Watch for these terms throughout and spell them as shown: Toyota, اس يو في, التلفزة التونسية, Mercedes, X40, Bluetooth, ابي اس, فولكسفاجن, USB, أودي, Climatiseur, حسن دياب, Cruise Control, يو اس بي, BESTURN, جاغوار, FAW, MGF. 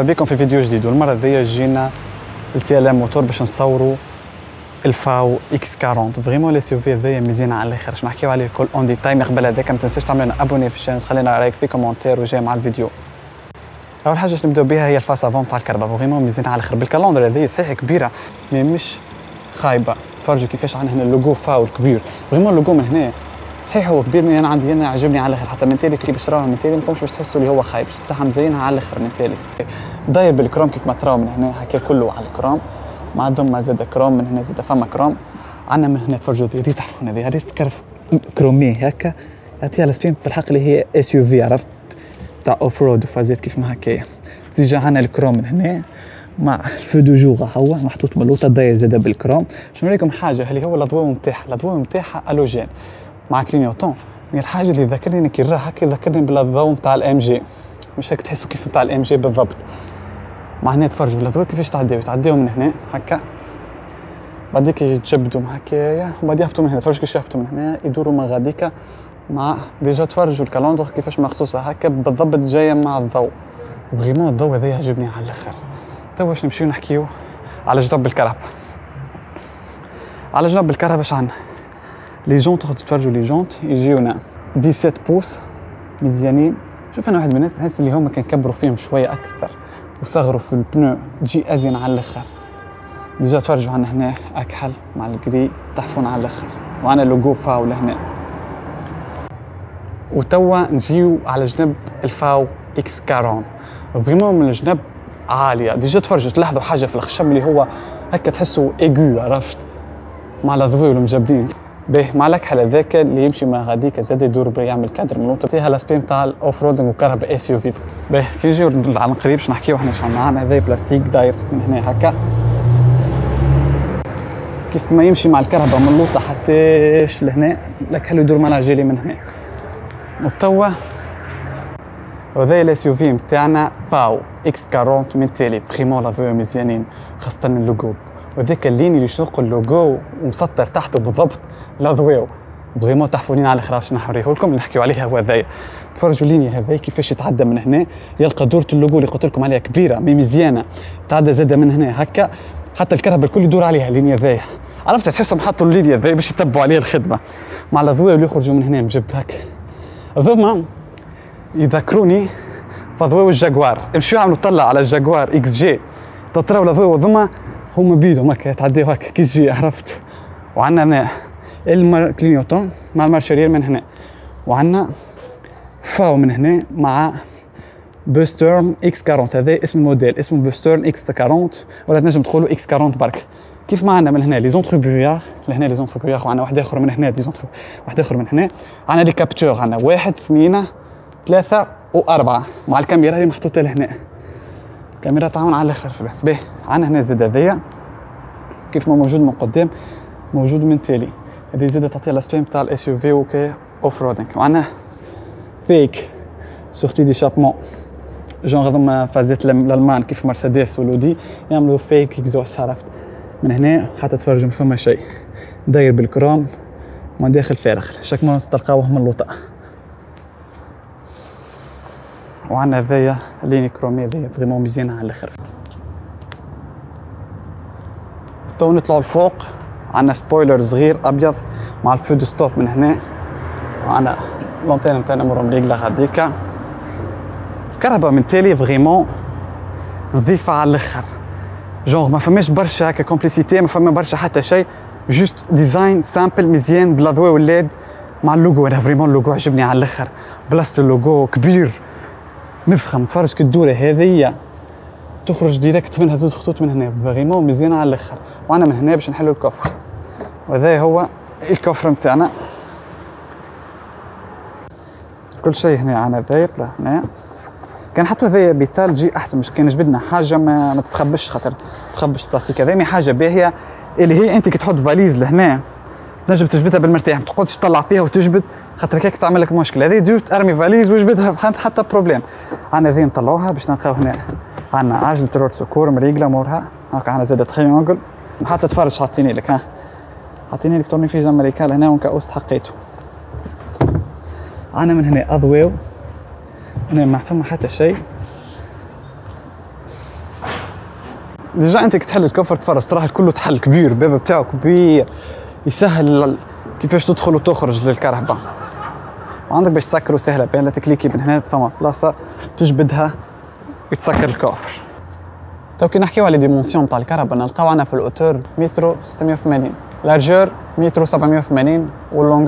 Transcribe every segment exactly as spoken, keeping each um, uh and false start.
مرحبا بكم في فيديو جديد. والمرة هذيا جينا لتي ال ام موتور باش نصوروا الفاو اكس أربعين. فريمون لي سيوفي هذيا مزيانه على الاخر، باش نحكيو عليه الكل اون ديتاي. من قبل هذاك ما تنساش تعمل لنا ابوني في الشانل، تخلينا رايك في كومونتير وجاي مع الفيديو. اول حاجه باش نبداو بها هي الفاس افون تاع الكربا، فريمون مزيانه على الاخر. بالكالندر هذيا صحيح كبيره مي مش خايبه. تفرجوا كيفاش عندنا هنا اللوغو فاو الكبير، فريمون اللوغو من هنا صحيح هو كبير مي انا عندي انا عجبني على الاخر. حتى من تالي كي باش تراوه من تالي ما تكونش باش تحسوا اللي هو خايب، الساحه مزينها على الاخر من تالي. داير بالكروم كيف ما تراو من هنا هكا كله على الكروم، مع ضمه زاد كروم من هنا، زاد فما كروم عندنا من هنا. تفرجوا هذه تحفون، هذه هذه تكرف كرومي هكا يعطيها السبين بالحق اللي هي اس يو في، عرفت تاع اوف رود وفازات كيف ما هكايا. تيجي عندنا الكروم من هنا مع الفو دو جوغ هو محطوط من اللوطه، داير زاد بالكروم. شنو نوريكم حاجه اللي هو الضوء نتاعها، الضوء نتاعها الوجين مع كلينيوتون. من الحاجه اللي ذكرني كي راه هكا ذكرني بالضوء نتاع الام جي، مش هكا تحسوا كيف نتاع الام جي بالضبط. مع هنا تفرجوا الضوء كيفاش تعديو، تعديو من هنا هكا بعديك يتجبدوا هكايا وبعد يهبطوا من هنا. تفرجوا كيفاش يهبطوا من هنا يدوروا مع غاديكا مع ديجا. تفرجوا الكالندر كيفاش مخصوصه هكا بالضبط جايه مع الضوء. وغيما الضوء هذا يعجبني على الاخر. توا واش نمشيو نحكيو على جنب الكهرباء. على جنب الكهرباء اش عندنا؟ لي جونت، تفرجوا لي جونت يجيونا سبعطاش بوص مزيانين. شوف انا واحد من الناس نحس اللي هما كان كبروا فيهم شويه اكثر وصغروا في البنو، تجي ازين على الاخر. ديجا تفرجوا عنا هنا اكحل مع الكري تحفون على الاخر، وعنا لوغو فاو لهنا. وتوا نجيو على جنب الفاو اكس أربعين، فريمون من الجنب عاليه. ديجا تفرجوا تلاحظوا حاجه في الخشب اللي هو هكا تحسوا ايغو، عرفت مع الضوء والمجبدين به مع الكحل هذاك اللي يمشي مع غاديك زاد يدور بري يعمل كادر من نقطه فيها لاسبيم تاع الاوف رودينغ وكهرباء اس يو في. به كي نجيو على القريب باش نحكيو احنا شنو معنا. هذا بلاستيك داير من هنا هكا كيف ما يمشي مع الكهرباء من نقطه حتىش لهنا، الكحل يدور مناجيلي من هنا. وتوا هذا الاس يو في نتاعنا فاو اكس أربعين من تالي. فريمون لافيو مزيانين خاصه اللوغو، وذاك اللين اللي يشوق اللوغو ومسطر تحته بالضبط لضويو. بغيمون تحفونين على الخراش نحوريه لكم نحكيو عليها. هو هذايا تفرجوا ليني هذايا كيفاش يتعدى من هنا، يلقى دورة اللوغو اللي قلت لكم عليها كبيره مي مزيانه، يتعدى زاده من هنا هكا حتى الكهرباء الكل يدور عليها اللينيا هذايا، عرفت تحسهم حطوا اللينيا هذايا باش يتبعوا عليها الخدمه مع الضويو اللي يخرجوا من هنا مجب هكا. ذما يذكروني فضويو الجاغوار، مشيو عملوا طلع على الجاغوار اكس جي، تراو الضويو ذما هما بيدهم هكا يتعداو هكا كي تجي، عرفت. وعندنا هنا الكلينيوتون مع المارشارير من هنا، وعندنا فاو من هنا مع بوسترن اكس أربعين. هذا اسم الموديل، اسمه بوسترن اكس أربعين ولا تنجم تقولوا اكس أربعين برك. كيف ما عندنا من هنا لي زونتروبيار لهنا لي زونتروبيار، وعندنا واحد اخر من هنا دي زونترو، واحد اخر من هنا. عندنا لي كابتور، عندنا واحد اثنين ثلاثه واربعه مع الكاميرا اللي محطوطه لهنا، كاميرا تعاون على الاخر في البحث. باهي عندنا هنا زاد هذايا كيف ما موجود من قدام موجود من تالي، هذه زاد تعطي لاسبيم تاع الاس يو في وكي اوف رودينغ. وعندنا فيك سورتي دي شابمون جونغ هذوما فازات الالمان كيف مرسيدس ولودي يعملوا فيك اكزوست، عرفت من هنا حتى تفرجوا فما شيء داير بالكروم من داخل فارغ شاك ما تلقاوه من اللوطه. وعندنا هذايا ليني كرومي هذايا فريمون مزيانه على الاخر. تو نطلعوا الفوق عندنا سبويلر صغير ابيض مع الفو دو ستوب من هنا، وعندنا لونتين نتاعنا مرهم ليكلا غاديكا. الكهرباء من تالي فريمون نظيفه على الاخر، جونغ ما فماش برشا هكا كومبليسيتي، ما فما برشا حتى شيء، جوست ديزاين سامبل مزيان بلاضوي والليد مع اللوغو. انا فريمون اللوغو عجبني على الاخر، بلاصه اللوغو كبير مفخم. تفرج كالدوره هذه تخرج ديريكت منها زوز خطوط من هنا، فريمون مزيانه على الاخر. وانا من هنا باش نحلو الكفر، وهذا هو الكفر نتاعنا. كل شيء هنا عنا ذايب هنا، كان حطوا هذايا بيتال جي احسن، مش كان جبدنا حاجه ما, ما تتخبش، خاطر تخبش البلاستيك هذا. مي حاجه باهيه اللي هي انت كي تحط فاليز لهنا تنجم تجبدها بالمرتاح، ما تقعدش تطلع فيها وتجبد خاطر كيك تعمل لك مشكل. هذه دوت ارمي فاليز وجبدها حتى بروبليم. عندنا هذه نطلعوها باش نلقاو هنا عندنا عجله رود سكور مريقله مورها هاكا، عندنا زاده تريونغل حتى تفرج حاطيني لك، ها حاطيني لك تورني فيز امريكال هنا ونكاوست حقيته. عندنا من هنا اضواو هنا ما فما حتى شيء، ديجا انت كتحل الكفر تفرج تراه الكل تحل كبير، الباب بتاعو كبير يسهل كيفاش تدخل وتخرج للكهرباء. وعندك باش تسكرو سهله، بين لا تكليكي من هنا فما بلاصه تجبدها وتسكر الكفر. تو كي نحكيو على ديمونسيون تاع الكهرباء نلقاو عندنا في الاوتور مترو ستمية وثمانين، لارجور مترو سبعمية وثمانين، واللونغ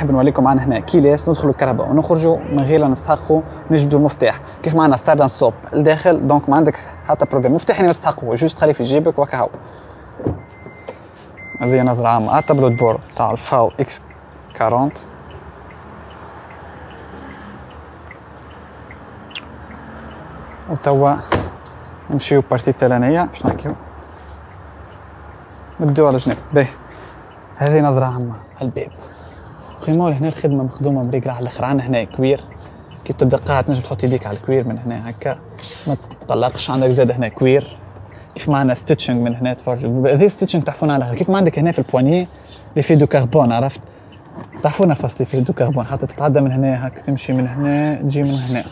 نحب نوريكم معنا هنا كي لاس ندخلوا الكهرباء ونخرجوا من غير لا نستحقوا نجبدوا المفتاح. كيف معنا ستارت ستوب لداخل، دونك ما عندك حتى بروبليم، مفتاح اللي ما تستحقوه جوست خليه في جيبك وهكا هو. هذه نظره عامه على التابلو دبور تاع الفاو اكس أربعين. وتوا نمشيو بارتي التلانيه باش نحكيو، نبداو على جنب باهي. هذه نظره عامه على الباب. فريمون هنا الخدمه مخدومه بريقله على الاخر. عندنا هنا كوير كي تبدا قاعد تنجم تحط يديك على الكوير من هنا هكا ما تتقلقش. عندك زاد هنا كوير كيف ما عندنا ستيتشنج من هنا تفرجوا، هذا ستيتشنج تحفون على الاخر. كيف ما عندك هنا في البواني لي في دو كربون، عرفت تحفون فاصلي في دو كربون حتى تتعدى من هنا هكا تمشي من هنا تجي من هنا.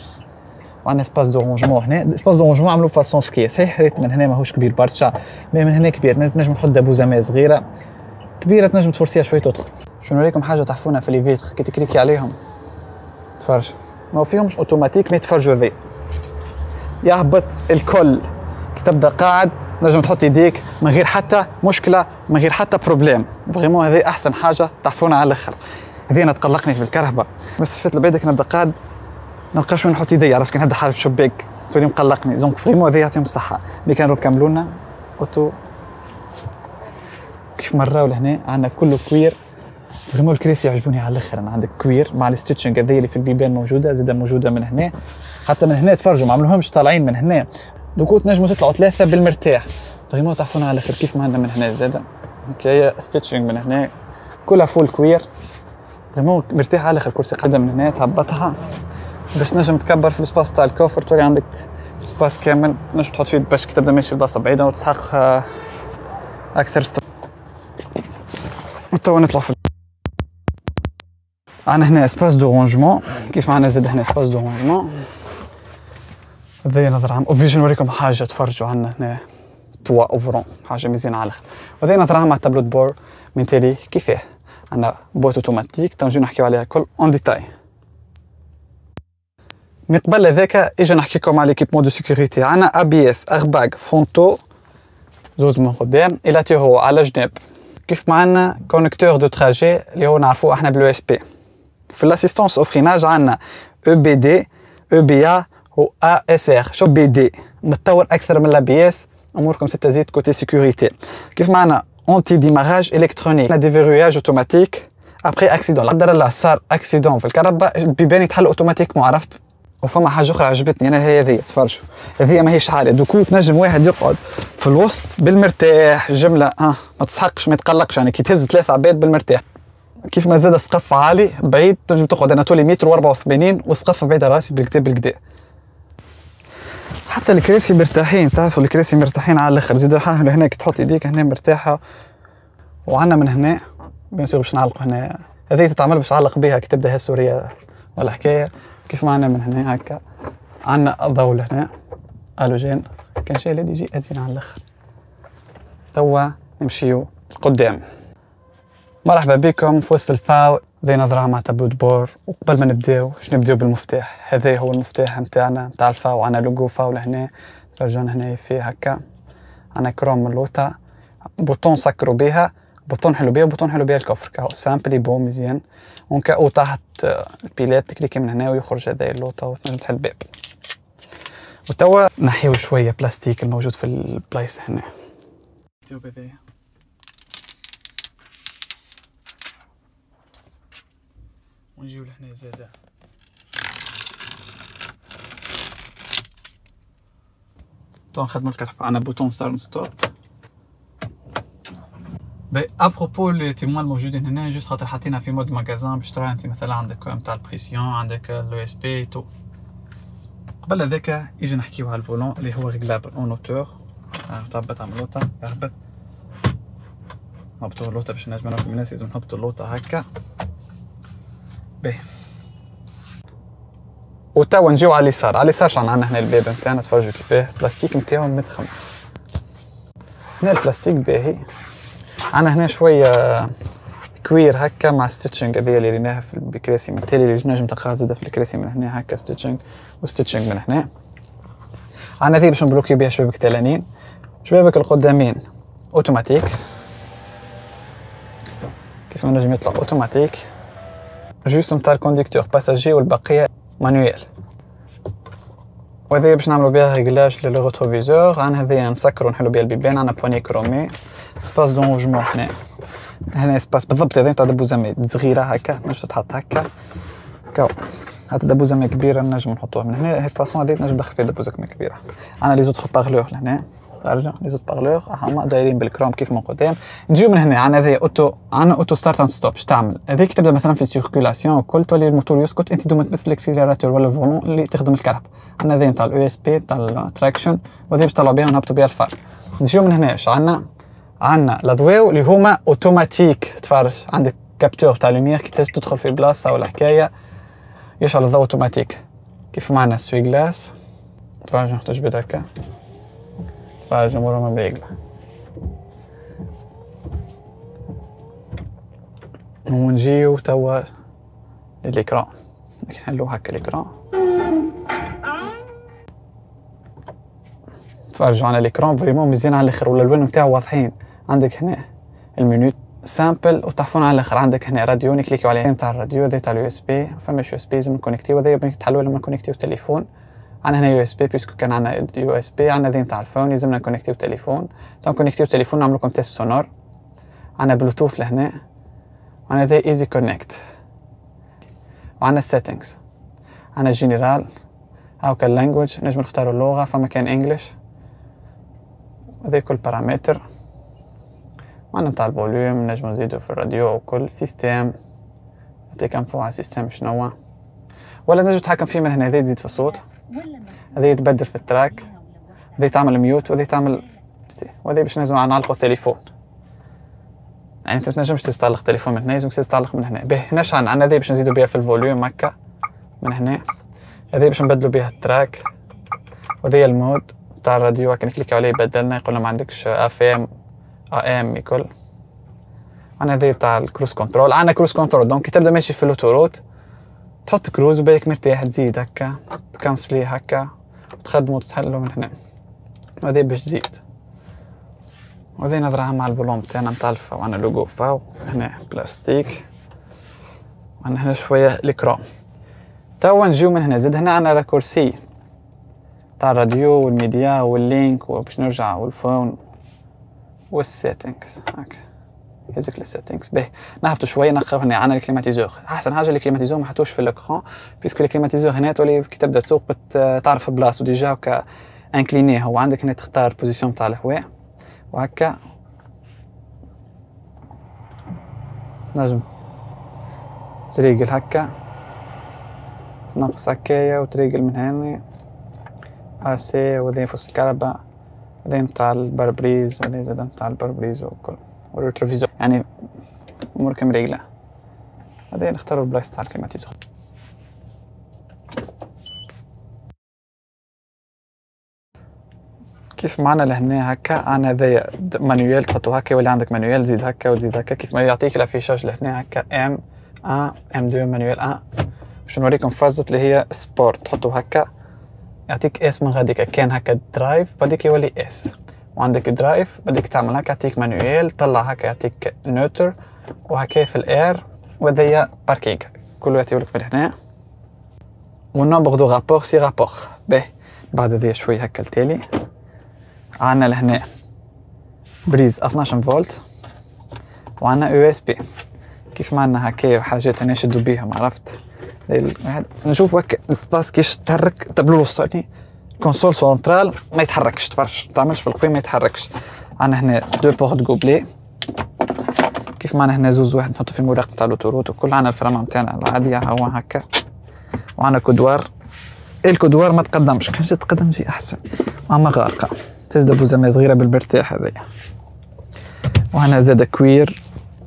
وعندنا اسباس دو رونجمون هنا، اسباس دو رونجمون عملوه فاسون سكي صحيح، ريت من هنا ماهوش كبير برشا مي من هنا كبير، تنجم تحط دابوزامية صغيره كبيره تنجم تفرسيها شويه تدخل. شنو نوريكم حاجه تحفونه في لي فيتر كي تكليكي عليهم تفرج، ما فيهمش اوتوماتيك مي تفرجوا ذي يهبط الكل. كي تبدا قاعد نجم تحط يديك من غير حتى مشكله من غير حتى بروبليم، فريمون هذه احسن حاجه تحفونه على الاخر. هذه انا تقلقني في الكهرباء، مسافات لبعدك نبدا قاعد ما نلقاش وين نحط يدي، عرفت كي نبدا حالف الشباك تولي مقلقني، دونك فريمون هذه يعطيهم الصحه. مي كانوا كملوا لنا اوتو كيف مراو لهنا عندنا كله كوير. فريمون الكراسي يعجبوني على الاخر، انا عندك كوير مع الستيتشنج هذيا اللي في البيبان موجوده، زاده موجوده من هنا حتى من هنا تفرجوا ما عملوهمش طالعين من هنا، دوكو تنجموا تطلعوا ثلاثه بالمرتاح. فريمون تعرفونا على الاخر كيف ما عندنا من هنا زاده هكايا ستيتشنج من هنا كلها فول كوير. فريمون مرتاح على الاخر، كرسي قدم من هنا تهبطها باش تنجم تكبر في السباس تاع الكوفر، تولي عندك سباس كامل تنجم تحط فيه باش كي تبدا ماشي الباصه بعيده وتسحق اكثر. توا نطلع في عندنا هنا اسباس دو رونجمون، كيف معنا زاد هنا اسباس دو رونجمون. هذه نظرة عامة، وفيجي نوريكم حاجة تفرجوا عندنا هنا توا اوفرون حاجة مزيانة على الآخر. وهذه نظرة عامة على التابلو دبور من تالي كيفاه، عندنا بوت اوتوماتيك تنجيو نحكيو عليها الكل اون ديتاي. من قبل هذاك اجا نحكيكم على ليكيبمون دو سيكوريتي، عندنا ابيس اغباك فرونتو زوز من قدام إلاتي هو على جناب. كيف معنا كونكتور دو تراجي اللي هو نعرفوه احنا باليو اس بي. في الاسيستونس او فريناج عندنا او بي دي او بي ا و ا اس ار. شو بي دي متطور اكثر من الابي اس، اموركم ستة زيد كوتي سيكوريتي. كيف معنا اونتي ديماراج الكترونيك، ديفيروياج اوتوماتيك ابري اكسيدون، لا قدر الله صار اكسيدون في الكهرباء البيبان يتحل اوتوماتيكمون، عرفت. وفما حاجه اخرى عجبتني انا هي هذه تفرجوا، هذه ماهيش حاله دوكو تنجم واحد يقعد في الوسط بالمرتاح جمله اه ما تسحقش ما تقلقش، يعني كي تهز ثلاث عباد بالمرتاح. كيف ما زاد السقف عالي بعيد تنجم تقعد، انا طولي متر و أربعة وثمانين والسقف بعيد على راسي بالكدا بالكدا. حتى الكراسي مرتاحين، تعرفوا الكراسي مرتاحين على الاخر، زيد هنا كي تحط يديك هنا مرتاحه. وعندنا من هنا بيان سور باش نعلقوا هنا، هذه تتعمل باش تعلق بها كي تبدا هالسوريه ولا حكايه. كيف معنا من هنا هكا عندنا الضوء لهنا هالوجين، كان شي ليدي يجي ازين على الاخر. توا نمشيو لقدام. مرحبا بكم في وسط الفاو، هذه نظرة مع تابلو دبور. وقبل ما نبداو باش نبداو بالمفتاح، هذا هو المفتاح نتاعنا نتاع الفاو، عندنا لوجو فاو لهنا رجعنا هنا فيه هكا، عندنا كروم من اللوطا، بوطون سكرو بيها، بوطون حلو بيها، بوطون حلو بيها الكفر كاهو سامبلي بون مزيان. ونكاو تحت البيلات تكليكي من هنا ويخرج هذا اللوطا وتنجم تحل الباب. وتوا نحيو شوية بلاستيك الموجود في البلايص هنا. ونجيو لهنا زاده بوتون خدمه اللي كتحط معنا بوتون ستارت ستوب. باي ابروبو لي تيموان الموجودين هنا جوست خاطر حاطينها في مود ماغازان باش ترى انت مثلا عندك نتاع البريسيون، عندك اليو اس بي تو. قبل هذاك يجي نحكيو على الفولون اللي هو ريغلابل اون اوتور، هبط على اللوطه يهبط، نهبطو اللوطه باش نجم ناكل الناس لازم نهبطو اللوطه هكا. باهي وتوا نجيو على اليسار، على اليسار شحال عندنا هنا الباب نتاعنا تفرجوا كيفاه البلاستيك نتاعو متخم. هنا البلاستيك باهي، عندنا هنا شويه كوير هكا مع ستيتشنج هذيا اللي ريناها في الكراسي، بالتالي اللي نجم تلقاها زاده في الكراسي من هنا هكا ستيتشنج وستيتشنج من هنا. عندنا هذه باش نبلوكيو بها شبابك التلانين، شبابك القدامين اوتوماتيك كيف ما نجم يطلع اوتوماتيك، جوست نتاع الكونديكتور باساجي والبقيه مانويل. وهذه باش نعملو بها ريغلاج للو روتروفيزور، عندنا هذه نسكرو ونحلو بها البيبان، عندنا بواني كرومي، سباس دونجمون هنا، هنا سباس بالضبط هذا تاع دبوزاميد صغيره هكا باش تتحط هكا كاو، هاد دبوزاميد كبيره نجم نحطوها من هنا، هاد الفاصون هذه نجم ندخل فيها دبوزاميد كبيره. عندنا لي زوتر بارلور لهنا، نرجع لي زوتر بارلور هما دايرين بالكروم كيف من قدام. نجيو من هنا عندنا هذه اوتو، عندنا اوتو ستارت اند ستوب باش تعمل هذيك تبدا مثلا في سيركولاسيون وكل تولي الموتور يسكت انت دوما تمس الاكسيليراتور ولا الفولون اللي تخدم الكرهب. عندنا هذه نتاع الاو اس بي نتاع التراكشن، وهذه باش طلعوا بها ونهبطوا بها الفار. نجيو من هنا اش عندنا؟ عندنا لضواو اللي هما اوتوماتيك، تفرج عندك كابتور تاع لوميير كي تدخل في البلاصه ولا حكايه يشعل الضوء اوتوماتيك كيف معنا سوي كلاس. تفرج نحتاج بيت هكا، تفرج مرومه بالعقله ونجيو توا للإكران، نحلو هكا الإكران تفرجوا على الإكران فريمون مزيان على الآخر والألوان نتاعو واضحين. عندك هنا المنيو سامبل وتحفون على الاخر، عندك هنا راديو نكليكيو عليه نتاع الراديو، هذا تاع اليو اس بي فما يو اس بي لازم نكونيكتيو، هذا تحلو لما نكونيكتيو التليفون. عندنا هنا يو اس بي بيسكو كان عندنا يو اس بي، عندنا نتاع الفون لازم نكونيكتيو التليفون، تو نكونيكتيو التليفون نعمل لكم تيست سونور. عندنا بلوتوث لهنا، عندنا ذا ايزي كونيكت، وعندنا سيتينغز، عندنا جينيرال هاكا اللانجويج نجم نختاروا اللغه، فما كان انجلش، هذا كل بارامتر، وعندنا نتاع الفوليوم نجمو نزيدو في الراديو وكل سيستم، يعطيك انفو على السيستم شنوا، ولا نجم تتحكم فيه من هنا، هذا تزيد في الصوت، هذا يتبدل في التراك، هذا تعمل ميوت وهذا تعمل، وهذا باش نجمو نعلقو التليفون، يعني انت متنجمش تستعلق التليفون من هنا لازمك تستعلق من هنا. باهي هنا شعنا عندنا هذا باش نزيدو بها في الفوليوم هكا من هنا، هذا باش نبدلو بها التراك، وهذا المود تاع الراديو كي نكليكيو عليه يبدلنا يقولنا ما عندكش اف ام ام يكل. عندنا هذا تاع الكروز كنترول، عندنا كروز كنترول دونك كي تبدا ماشي في الاوتوروت تحط كروز وبالك مرتاح تزيد هكا تكنسلي هكا وتخدمو وتتحلو من هنا، وهذا باش تزيد، وهذه نظرها مع البولون تاعنا نتاع الفاو، عندنا لوغو فاو هنا بلاستيك، عندنا هنا شويه الكروم. توا نجيو من هنا زاد هنا عندنا راكورسي تاع الراديو والميديا واللينك وباش نرجع والفون والسيتينغز هاك هذيك السيتينغز. باهي نهبطوا شويه نقرب هنا عندنا الكليماتيزور، احسن حاجه الكليماتيزور ما حطوش في الاكران بيسكو الكليماتيزور هنا تولي كي تبدا تسوق تعرف بلاصتو ديجا هكا انكلينيه، هو عندك هنا تختار بوزيسيون تاع الهواء وهكا نجم تريقل هكا ناقص هكايا وتريقل من هنا اسي، وهذا ينفس الكهرباء، هذا نتاع البربريز وهذا زاد نتاع البربريز وكل والروتروفيزور، يعني امورك مريقله. هذا نختارو البلايص تاع الكليماتيزور. كيف معنا لهنا هكا عندنا هذايا مانيوال تحطو هكا ولا عندك مانيوال تزيد هكا وتزيد هكا كيف ما يعطيك الافيشاج لهنا هكا ام واحد ام اثنين مانيوال واحد باش نوريكم فازت اللي هي سبورت تحطو هكا يعطيك اس من غاديك، كان هكا درايف بديك يولي اس، وعندك درايف بديك تعمل هكا يعطيك مانويل، طلع هكا يعطيك نوتر وهكا في الاير، وهذايا باركينغ كله يعطيولك من هنا والنمبر دو رابور سي رابور. باهي بعد هذايا شويه هكا التالي عندنا لهنا بريز اثناش فولت، وعندنا يو اس بي كيف ما عندنا هكايا وحاجات هنا شدو بيهم عرفت، نشوف هكا السباس كيش تحرك تبلو الصوتي كونسول سنترال ما يتحركش، تفرش ما تعملش بالقوي ما يتحركش. عندنا هنا دو بورت كوبلي كيف معنا هنا زوز، واحد نحطو في المراقب تاع لوتوروت وكل. عندنا الفرامه نتاعنا العاديه هو هكا، وعندنا كدوار. الكدوار ما تقدمش، كان جات تقدم شي احسن، اما غارقه تزدب بوزمه صغيره بالبرتاح هذيا. وهنا زاد كوير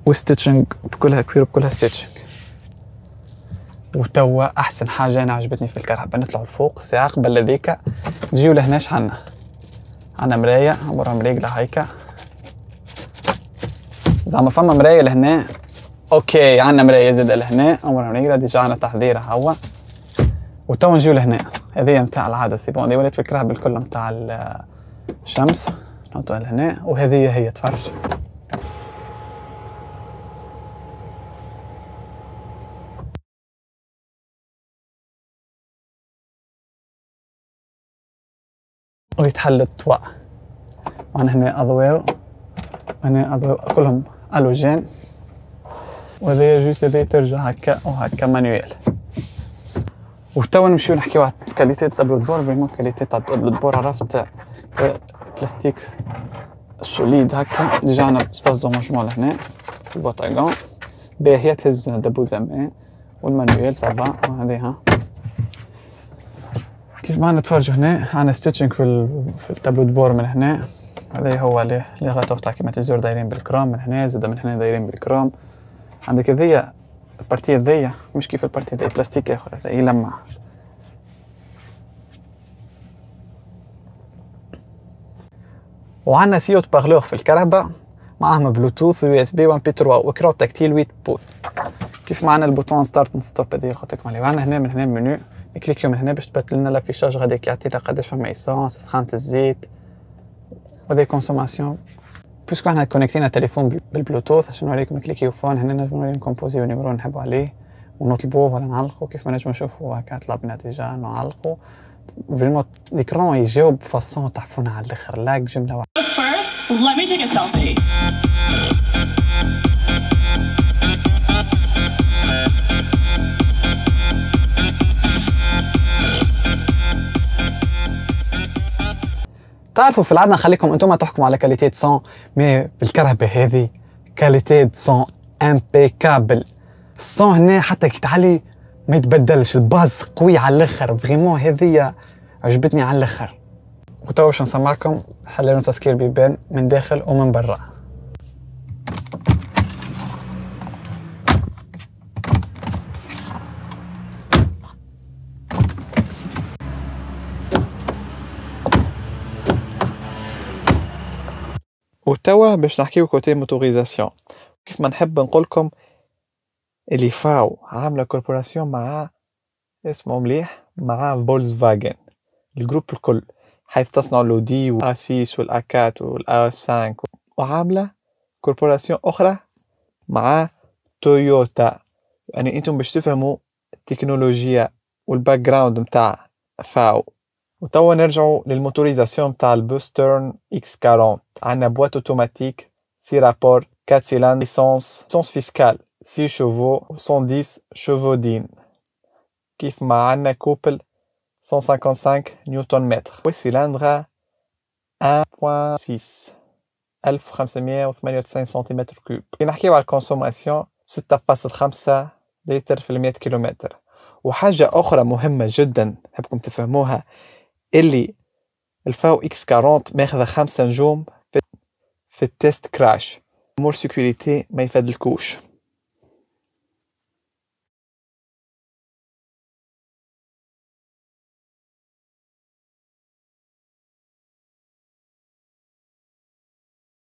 وستيتشنج، بكلها كوير وبكلها ستيتشنج. وتوا احسن حاجه انا عجبتني في الكار، حابه نطلعوا لفوق ساعه قبل هذيك نجيو لهنا. شحنا عندنا مرايه، عمرها مريقله هيكا زعما، فما مرايه لهنا. اوكي عندنا مرايه زاده لهنا، عمرها مريقله ديجا، عندنا تحضيره هو. وتوا نجيو لهنا، هذه نتاع العاده سي بون، دي ولات فكرها بالكل نتاع الشمس، نحطوها لهنا. وهذه هي تفرج ويتحل الضوء. وعندنا هنا اضواء، وهنا اضواء كلهم هالوجين. وهذا جوست هذا ترجع هكا وهكا مانويل. وتوا نمشيو نحكيو على كاليتي تاع التابلو دبور. فريمون كاليتي تاع التابلو دبور، عرفت بلاستيك سوليد هكا. ديجا عندنا سباس دو مونجمون لهنا في البوطاغون، باهي تهز دبوزام والمانويل صافا. وهذه ها كيف معنا تفرجوا هنا، عندنا ستيتشنج في ال... في التابلو دبور من هنا. هذا هو لي لي غاتور تاع كليماتيزور دايرين بالكروم من هنا، زاد من هنا دايرين بالكروم. عندك هذيا البارتي هذيا مش كيف البارتي هذيا بلاستيك اخر، هذا يلمع. وعندنا سيوت باغلوغ في الكهرباء، معاهم بلوتوث ويو اس بي واحد بي ثلاثة وكرون تكتيل ثمانية بول. كيف معنا البوتون ستارت اند ستوب هذه قلت لكم عليه. وعندنا هنا من هنا منيو نكليكيو من هنا باش تبات لنا لافيشاج غاديك، يعطينا قداش فما ايسونس، سخانة الزيت، وهذه كونسوماسيون. بيسكو احنا كونيكتينا تليفون بالبلوتوث باش نوريكم كليكيو فون هنا، نجمو نوريكم كومبوزيو نيميرو نحبو عليه ونطلبوه ولا نعلقو كيف ما نجمو نشوفو هكا. طلبنا ديجا نعلقو فريمون ليكرون يجاوب بفاسون تحفونا على الاخر، لاك جملة واحدة. Let me take a selfie. تعرفوا في العادة نخليكم انتم تحكموا على كاليتي صون، مي بالكهرباء هذه كاليتي صون امبيكابل. الصون هنا حتى كي تعلي ما يتبدلش، الباز قوي على الاخر، فريمون هذه عجبتني على الاخر. وتوا باش نسمعكم حللنا تسكير بيبان من داخل ومن برا. وتوا باش نحكيو كوتي موتوريزاسيون. كيف ما نحب نقولكم اللي فاو عامله كوربوراسيون مع اسمه مليح مع فولكسفاجن الجروب الكل، حيث تصنع الأودي و آ ستة وال آ أربعة وال آ خمسة، وعاملة كوربوراسيون أخرى مع تويوتا. يعني أنتم باش تفهموا التكنولوجيا والباك جراوند متاع فاو. وتوا نرجعوا للموتوريزاسيون متاع البوسترن إكس أربعين. عندنا بواط أوتوماتيك سي رابور أربعة سيلان ليسونس ليسونس فيسكال ستة شوفو مية وعشرة شوفو دين، كيف ما عندنا كوبل مية وخمسة وخمسين نيوتن متر، والسيلندرة واحد فاصل ستة ألف وخمسمية وثمانية وتسعين سنتيمتر كوب. كي نحكيو على الكونسوماسيون ستة فاصل خمسة لتر في مية كيلومتر. وحاجة أخرى مهمة جدا نحبكم تفهموها، اللي الفاو إكس أربعين ماخذة خمسة نجوم في التيست كراش، أمور سيكوريتي ما يفادلكوش.